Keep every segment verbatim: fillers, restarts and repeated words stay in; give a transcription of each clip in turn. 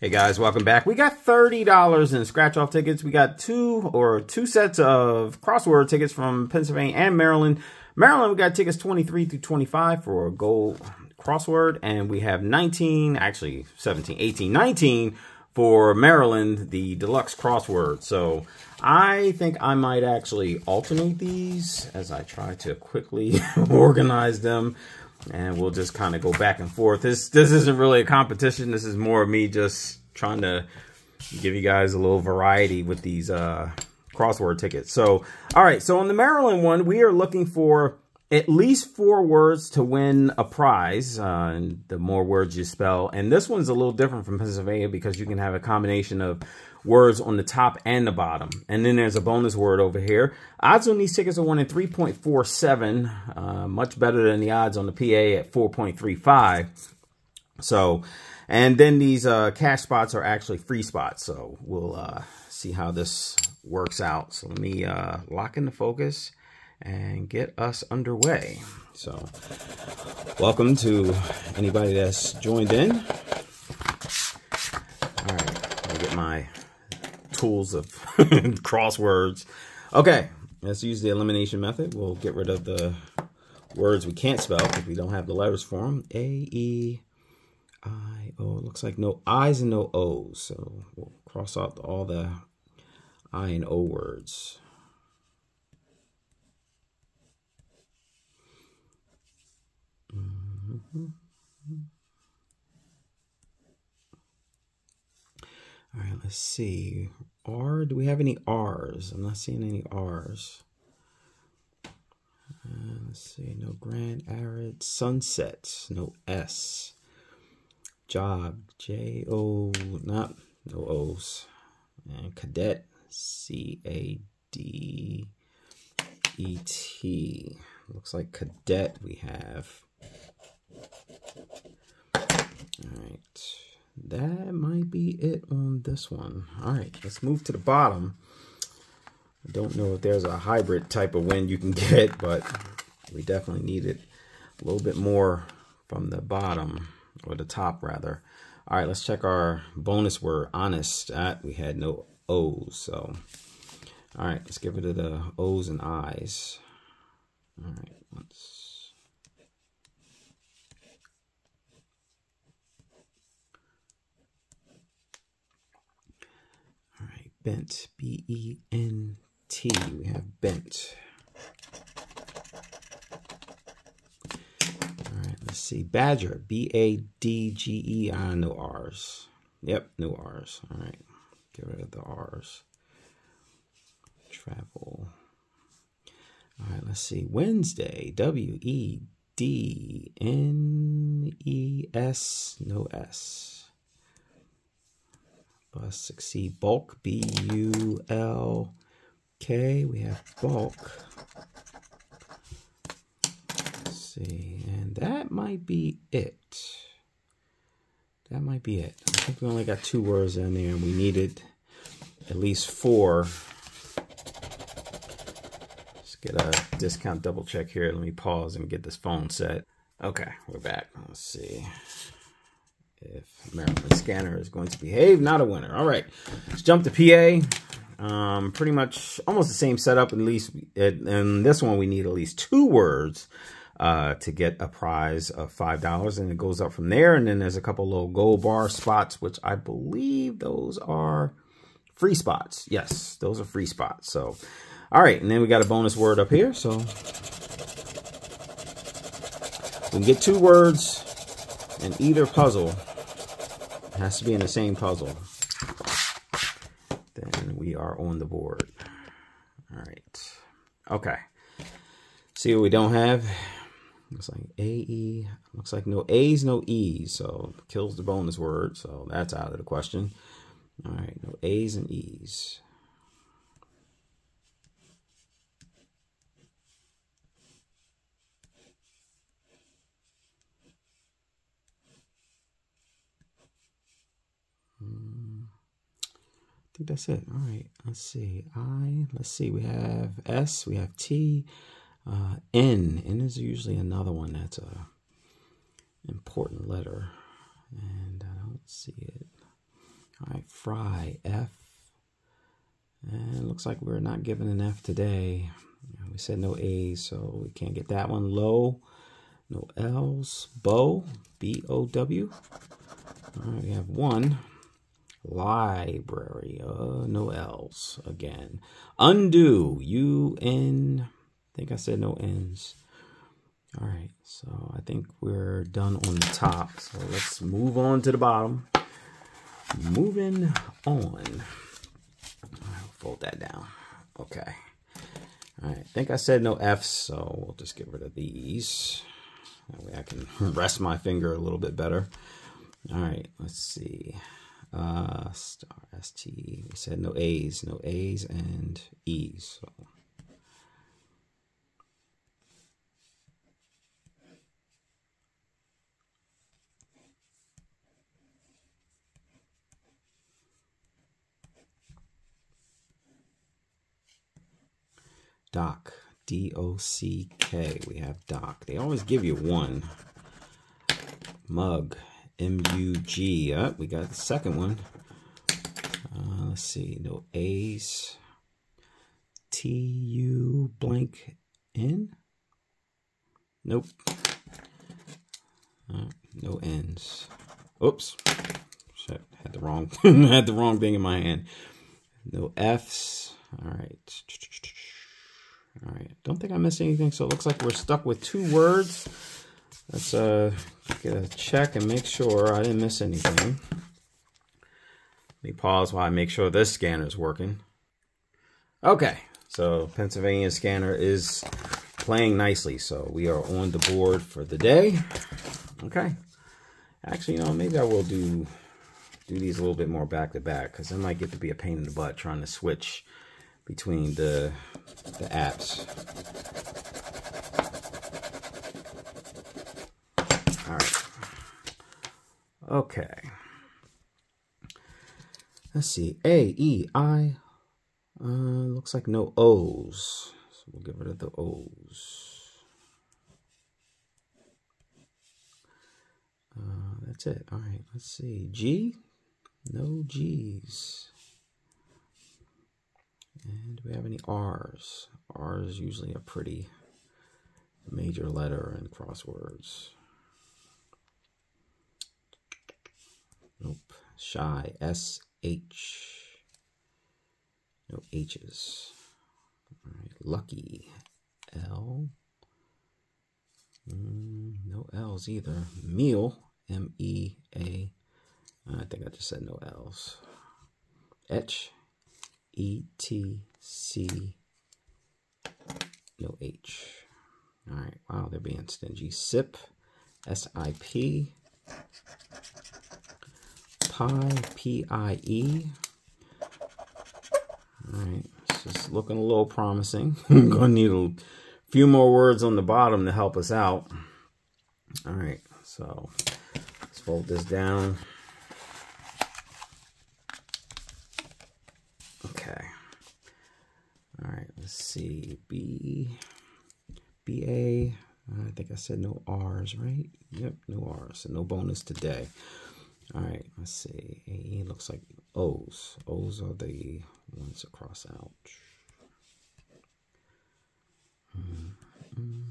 Hey guys, welcome back. We got thirty dollars in scratch-off tickets. We got two or two sets of crossword tickets from Pennsylvania and Maryland. Maryland, we got tickets twenty-three through twenty-five for a gold crossword, and we have nineteen, actually seventeen, eighteen, nineteen for Maryland, the deluxe crossword. So I think I might actually alternate these as I try to quickly organize them. And we'll just kind of go back and forth. This this isn't really a competition. This is more of me just trying to give you guys a little variety with these uh, crossword tickets. So, all right. So on the Maryland one, we are looking for at least four words to win a prize. Uh, and the more words you spell. And this one's a little different from Pennsylvania because you can have a combination of words on the top and the bottom. And then there's a bonus word over here. Odds on these tickets are one in three point four seven, uh, much better than the odds on the P A at four point three five. So, and then these uh, cash spots are actually free spots. So we'll uh, see how this works out. So let me uh, lock in the focus and get us underway. So welcome to anybody that's joined in. All right, I'll get my tools of crosswords. Okay, let's use the elimination method. We'll get rid of the words we can't spell because we don't have the letters for them. A, E, I, O. It looks like no I's and no O's. So we'll cross out all the I and O words. All right, let's see. R, do we have any R's? I'm not seeing any R's. Uh, let's see, no grand, arid, sunset, no S. Job, J, O, not, no O's. And cadet, C, A, D, E, T. Looks like cadet we have. All right, that might be it on this one. All right, let's move to the bottom. I don't know if there's a hybrid type of win you can get, but we definitely need it a little bit more from the bottom, or the top rather. All right, let's check our bonus word, honest. That we had no O's, so all right, let's get rid of the O's and I's. All right, let's bent, B E N T, we have bent. All right, let's see. Badger, B A D G E R, no R's. Yep, no R's. All right, get rid of the R's. Travel. All right, let's see. Wednesday, W E D N E S, no S. Bus, succeed. Bulk, B U L K. We have bulk. Let's see. And that might be it. That might be it. I think we only got two words in there, and we needed at least four. Let's get a discount double check here. Let me pause and get this phone set. Okay, we're back. Let's see if Maryland scanner is going to behave. Not a winner. All right, let's jump to P A. Um, pretty much almost the same setup. At least in this one, we need at least two words uh, to get a prize of five dollars, and it goes up from there. And then there's a couple little gold bar spots, which I believe those are free spots. Yes, those are free spots. So, all right, and then we got a bonus word up here. So we can get two words in either puzzle. It has to be in the same puzzle. Then we are on the board. All right. Okay. See what we don't have. Looks like A, E. Looks like no A's, no E's. So kills the bonus word. So that's out of the question. All right. No A's and E's. I think that's it. All right, let's see. I, let's see, we have S, we have T, uh, N. N is usually another one that's a important letter, and I don't see it. Fry, F. And it looks like we're not given an F today. We said no A's, so we can't get that one. Low, no L's. Bow, B O W. All right, we have one. Library, uh, no L's again. Undo, U N. I think I said no N's. All right, so I think we're done on the top. So let's move on to the bottom. Moving on. I'll fold that down. Okay. All right, I think I said no F's, so we'll just get rid of these. That way I can rest my finger a little bit better. All right, let's see. Uh, star, S T. We said no A's, no A's and E's. So. Doc, D O C K. We have doc. They always give you one. Mug, M U G. Uh, we got the second one. Uh, let's see. No A's. T U blank N? Nope. Uh, no N's. Oops. Shit. Had the wrong, had the wrong thing in my hand. No F's. All right. All right, don't think I missed anything, so it looks like we're stuck with two words. Let's uh, get a check and make sure I didn't miss anything. Let me pause while I make sure this scanner is working. Okay, so Pennsylvania scanner is playing nicely, so we are on the board for the day. Okay, actually, you know, maybe I will do, do these a little bit more back-to-back, because it might get to be a pain in the butt trying to switch between the, the apps. All right. Okay. Let's see. A, E, I. Uh, looks like no O's. So we'll get rid of the O's. Uh, that's it. All right. Let's see. G. No G's. And do we have any R's? R is usually a pretty major letter in crosswords. Nope. Shy. S H. No H's. All right. Lucky. L. Mm, no L's either. Meal. M E A. I think I just said no L's. Etch. E T C, no H. All right, wow, they're being stingy. Sip, S I P, pie, P I E. All right, it's just looking a little promising. I'm going to need a few more words on the bottom to help us out. All right, so let's fold this down. Let's see, B, B A, I think I said no R's, right? Yep, no R's, so no bonus today. All right, let's see, A, it looks like O's. O's are the ones to cross out. Mm-hmm.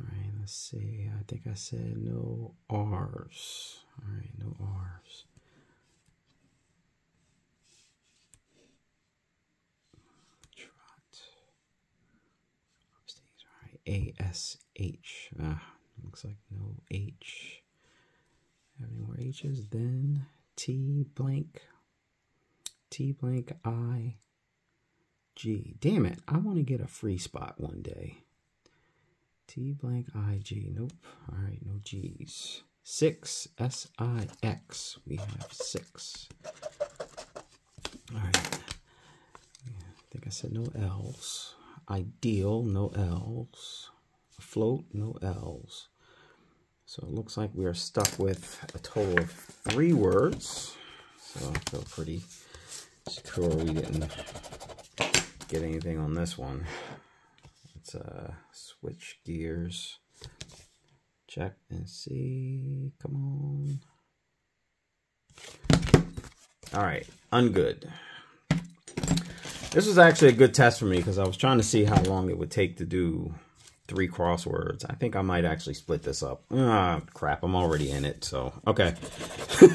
All right, let's see, I think I said no R's. All right, no R's. A S H. Ah, looks like no H. Have any more H's? Then T blank. T blank I. G. Damn it. I want to get a free spot one day. T blank I G. Nope. All right. No G's. Six. S I X. We have six. All right. Yeah, I think I said no L's. Ideal, no L's. Float, no L's. So it looks like we are stuck with a total of three words. So I feel pretty secure we didn't get anything on this one. Let's uh, switch gears. Check and see. Come on. All right, ungood. This was actually a good test for me because I was trying to see how long it would take to do three crosswords. I think I might actually split this up. Ah, crap, I'm already in it, so, okay.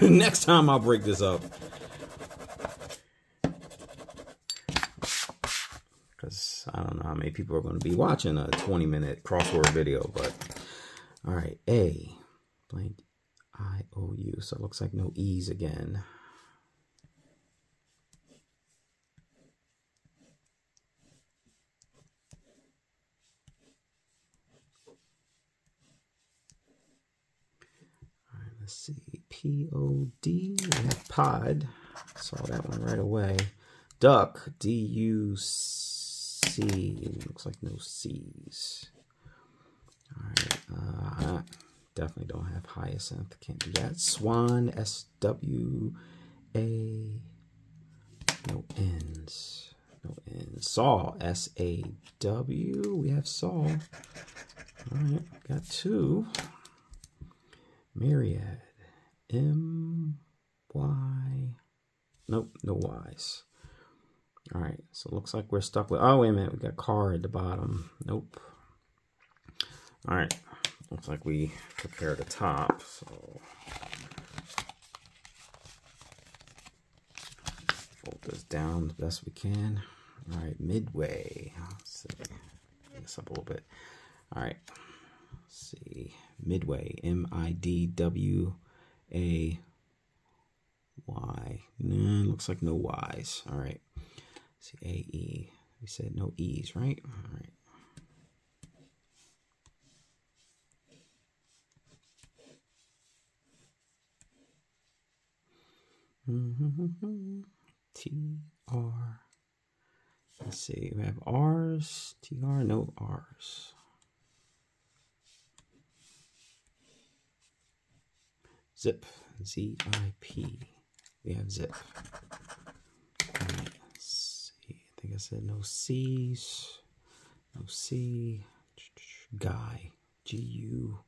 Next time I'll break this up. Because I don't know how many people are going to be watching a twenty minute crossword video, but, all right, A, blank, I O U, so it looks like no E's again. Let's see, P O D, pod, saw that one right away. Duck, D U C, looks like no C's. All right, uh, definitely don't have hyacinth, can't do that. Swan, S W A, no N's, no N's. Saw, S A W, we have saw. All right, got two. Myriad, M Y, nope, no Y's. All right, so it looks like we're stuck with, oh, wait a minute, we got car at the bottom, nope. All right, looks like we prepare the top, so. Fold this down the best we can. All right, midway, let's see, bring this up a little bit. All right. Let's see, midway, M I D W A Y. Nah, looks like no Y's. All right. Let's see, A E. We said no E's, right? All right. Mm-hmm. T R. Let's see, we have R's, T R, no R's. Zip, Z I P, we have zip. Right, let's see, I think I said no C's, no C, guy, G U,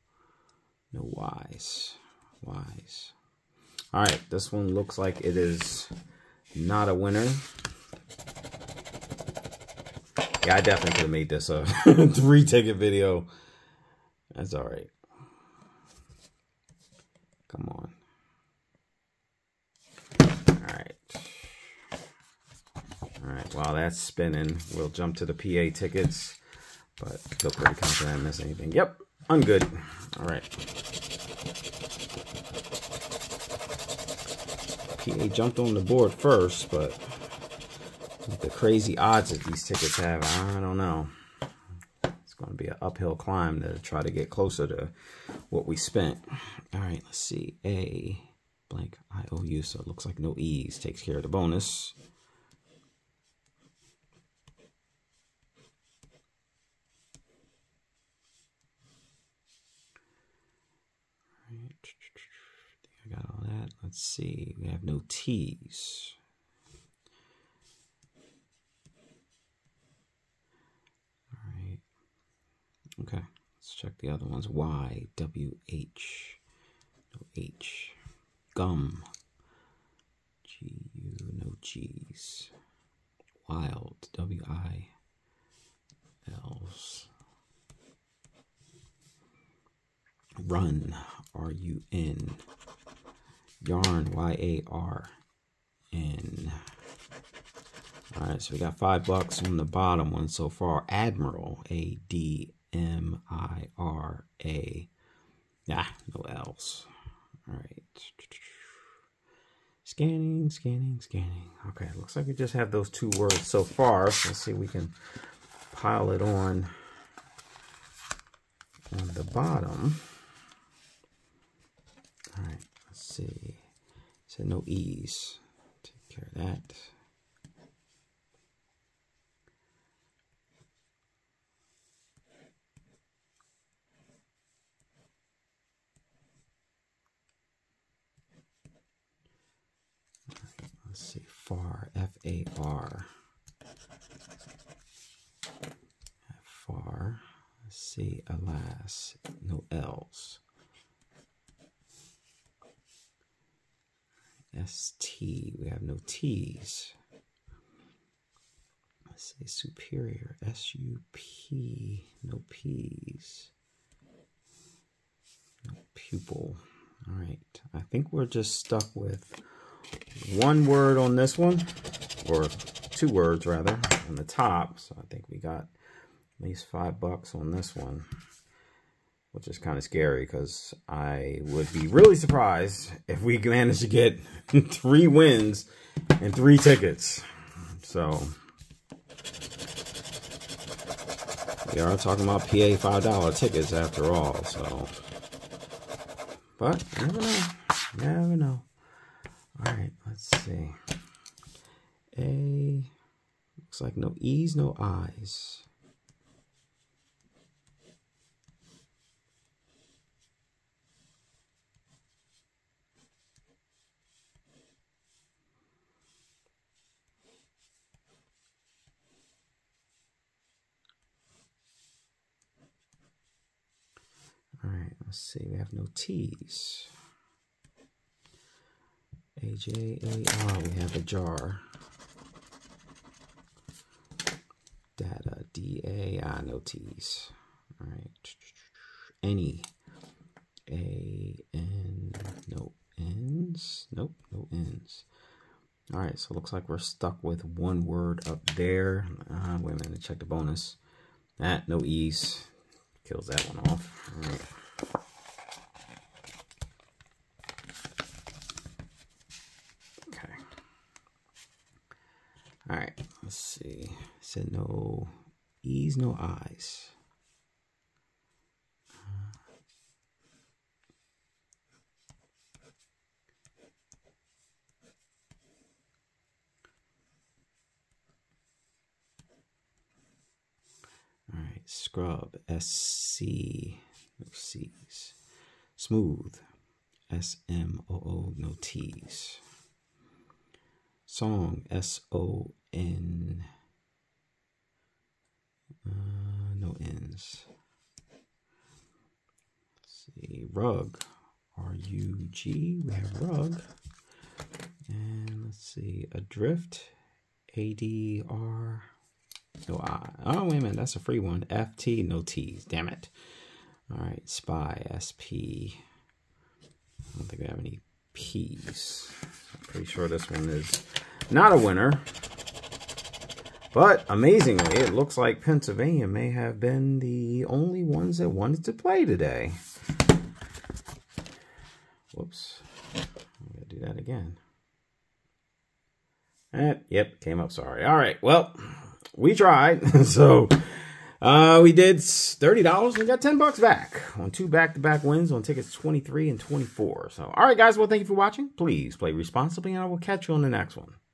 no Y's, Y's. All right, this one looks like it is not a winner. Yeah, I definitely could have made this a three ticket video. That's all right. Come on. All right. All right, while that's spinning, we'll jump to the P A tickets, but feel pretty confident I didn't miss anything. Yep, I'm good. All right. P A jumped on the board first, but with the crazy odds that these tickets have, I don't know. Going to be an uphill climb to try to get closer to what we spent. All right, let's see. A blank I O U, so it looks like no E's. Takes care of the bonus. All right, I got all that. Let's see. We have no T's. Okay, let's check the other ones. Y, W, H, no H. Gum, G, U, no G's. Wild, W, I, L's. Run, R, U, N. Yarn, Y, A, R, N. All right, so we got five bucks on the bottom one so far. Admiral, A, D, M I R A. Nah, no L's. All right. Scanning, scanning, scanning. Okay, it looks like we just have those two words so far. So let's see if we can pile it on on the bottom. All right, let's see. So no E's. Take care of that. Let's see, far, F A R. Far, let's see, alas, no L's. S T. We have no T's. Let's say superior. S U P. No P's. No pupil. All right. I think we're just stuck with one word on this one, or two words rather, on the top. So I think we got at least five bucks on this one, which is kind of scary because I would be really surprised if we managed to get three wins and three tickets. So we are talking about P A five dollar tickets after all. So, but you never know. You never know. All right, let's see. A, looks like no E's, no I's. All right, let's see. We have no T's. A J A R, we have a jar. Data, D A I, no T's. All right. Any. A N, no N's. Nope, no N's. All right, so it looks like we're stuck with one word up there. Uh, wait a minute, check the bonus. That, no E's. Kills that one off. All right. Okay. All right. Let's see. Said no E's, no I's. Scrub, S C, no C's. Smooth, S M O O, no T's. Song, S O N, uh, no N's. Let's see, rug, R U G, we have rug. And let's see, adrift, A D R. No I. Oh, wait a minute. That's a free one. F T, no T's. Damn it. All right. Spy, S P. I don't think we have any P's. I'm pretty sure this one is not a winner. But amazingly, it looks like Pennsylvania may have been the only ones that wanted to play today. Whoops. I'm going to do that again. Eh, yep. Came up. Sorry. All right. Well. We tried, so uh, we did thirty dollars and got ten bucks back on two back-to-back wins on tickets twenty-three and twenty-four. So, all right, guys, well, thank you for watching. Please play responsibly, and I will catch you on the next one.